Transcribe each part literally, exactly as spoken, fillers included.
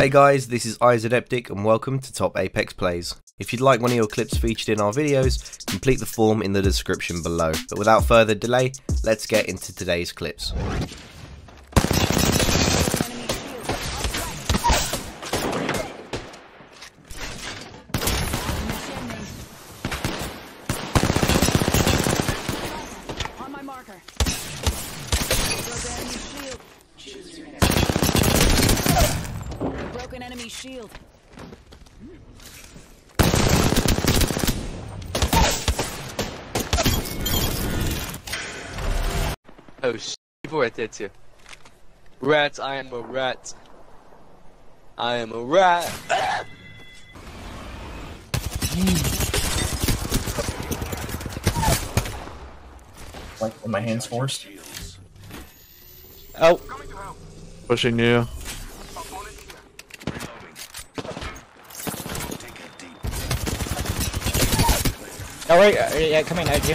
Hey guys, this is iZadeptic and welcome to Top Apex Plays. If you'd like one of your clips featured in our videos, complete the form in the description below. But without further delay, let's get into today's clips. Enemy shield. Oh sh! People right there too. Rats! I am a rat. I am a rat. Like with my hands forced. Oh! Pushing you. Oh, right, uh, yeah, come in, I do.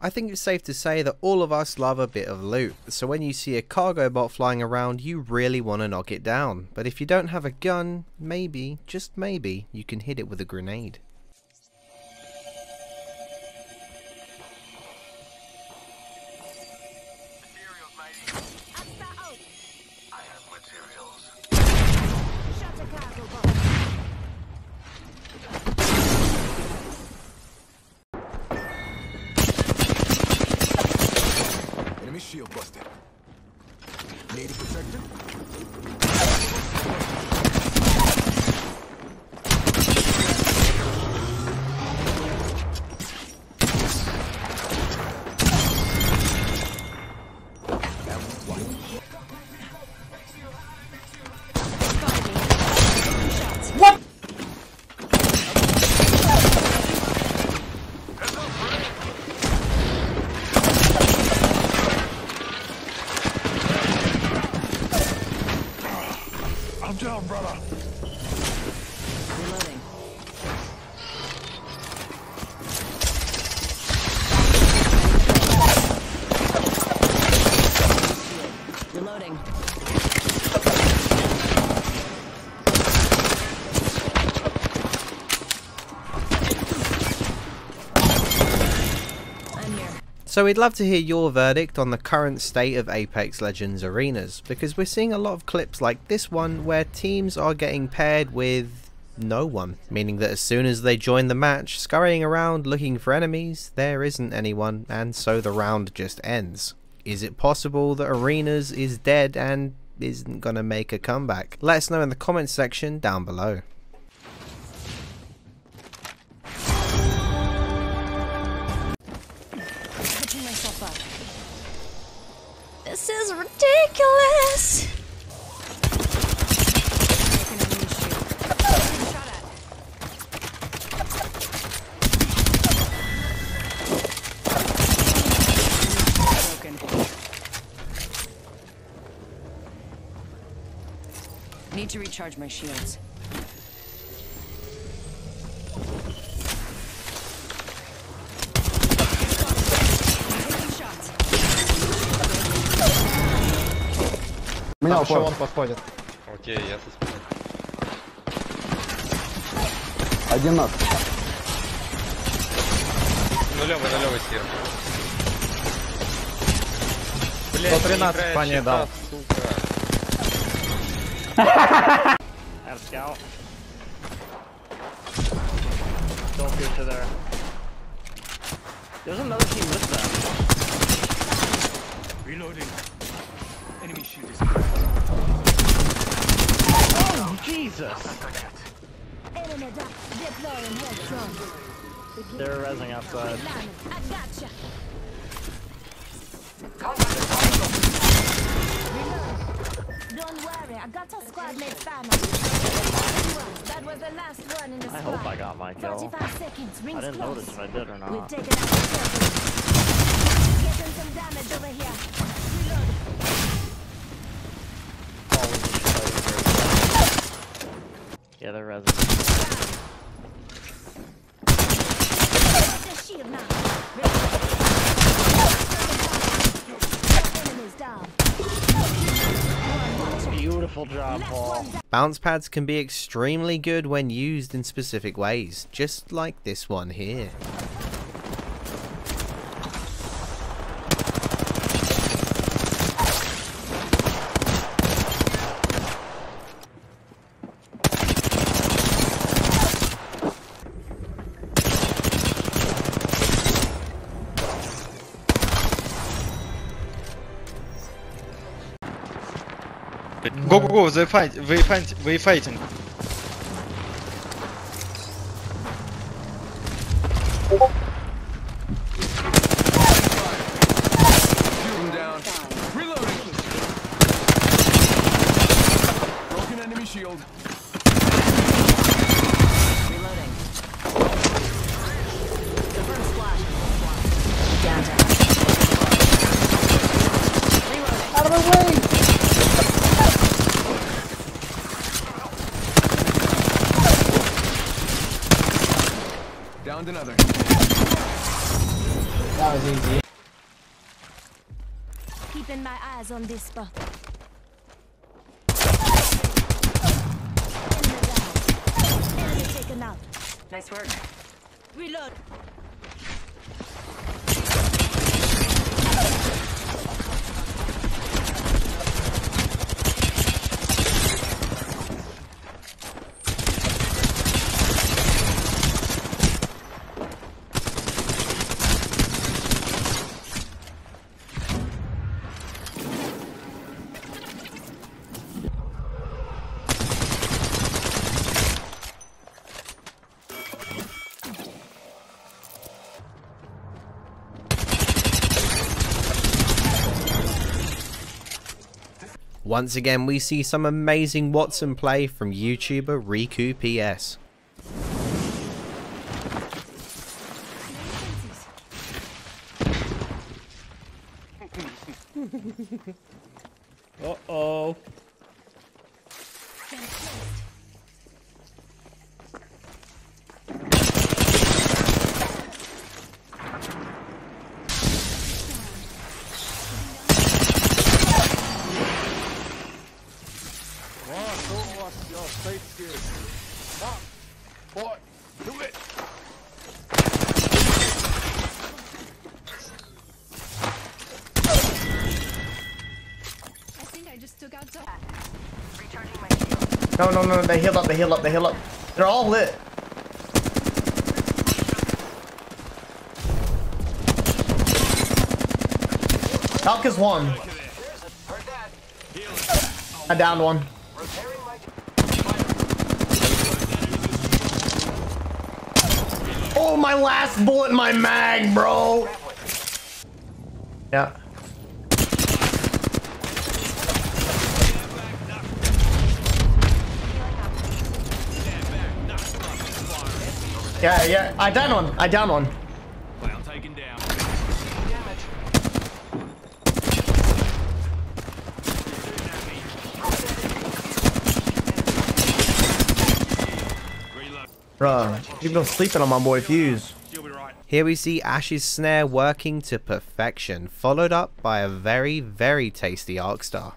I think it's safe to say that all of us love a bit of loot, so when you see a cargo bot flying around, you really want to knock it down. But if you don't have a gun, maybe, just maybe, you can hit it with a grenade. Shield busted. Need a protector? What? I'm down, brother. Reloading. Reloading. I'm here. So we'd love to hear your verdict on the current state of Apex Legends Arenas, because we're seeing a lot of clips like this one where teams are getting paired with no one, meaning that as soon as they join the match, scurrying around looking for enemies, there isn't anyone, and so the round just ends. Is it possible that Arenas is dead and isn't gonna make a comeback? Let us know in the comments section down below. This is ridiculous! Need to recharge my shields. Меня упал. Он подходит. Окей, я со спины. Один нас. Нулевый, нулевый сир. Блять, сто тринадцать по ней дал. Сука. Арсял. Don't go to there. There's another team with that. Reloading. Enemy shield is cracked. Oh, Jesus! They're rezzing outside. Don't worry, I got a squad made family. That was the last one in the squad. I hope I got my kill. I didn't notice if I did or not. Getting some damage over here. Reload. Yeah, they're resin. Enemies down. job, Paul. Bounce pads can be extremely good when used in specific ways, just like this one here. Go go go! They fight! We fight! We fighting! Down. Reloading. Broken enemy shield. Reloading. The first flash. Down. Reloading. Out of the way! Another. That was easy. Keeping my eyes on this spot. Enemy taken out. Nice work. Reload. Once again, we see some amazing Watson play from YouTuber Riku P S. Uh-oh. No, no, no, they heal up, they heal up, they heal up. They're all lit. Talk is one. I downed one. Oh, my last bullet in my mag, bro. Yeah. Yeah, yeah, I down one, I down one. Clown taken down. Bruh, people are sleeping on my boy Fuse. Here we see Ash's snare working to perfection, followed up by a very, very tasty Arc Star.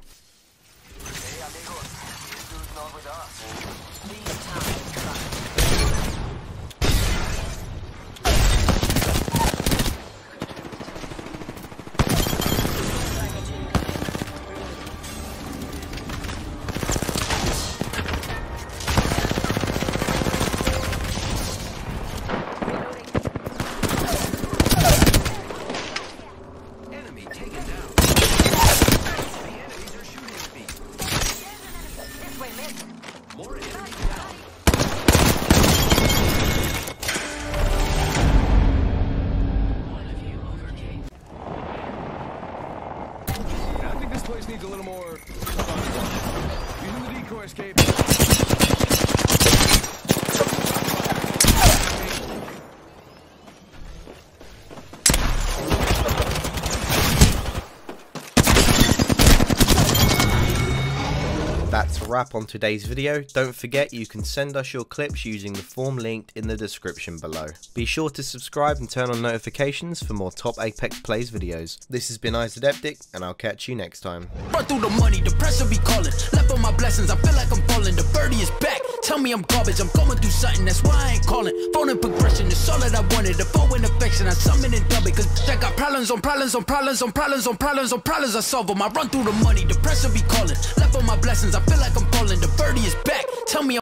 That's a wrap on today's video. Don't forget you can send us your clips using the form linked in the description below. Be sure to subscribe and turn on notifications for more Top Apex Plays videos. This has been Isodeptic, and I'll catch you next time. Run through the money, the pressure be calling. Left on my blessings, I feel like I'm falling. The birdie is back. Tell me I'm garbage, I'm going through something, that's why I ain't calling. Phone in progression, it's all that I wanted. The phone in affection, I summon and dub it. Cause I got problems on problems on problems on problems on problems on problems, I solve them. I run through the money, the pressure be calling. Left on my blessings, I feel like I'm falling. The birdie is back. Tell me I'm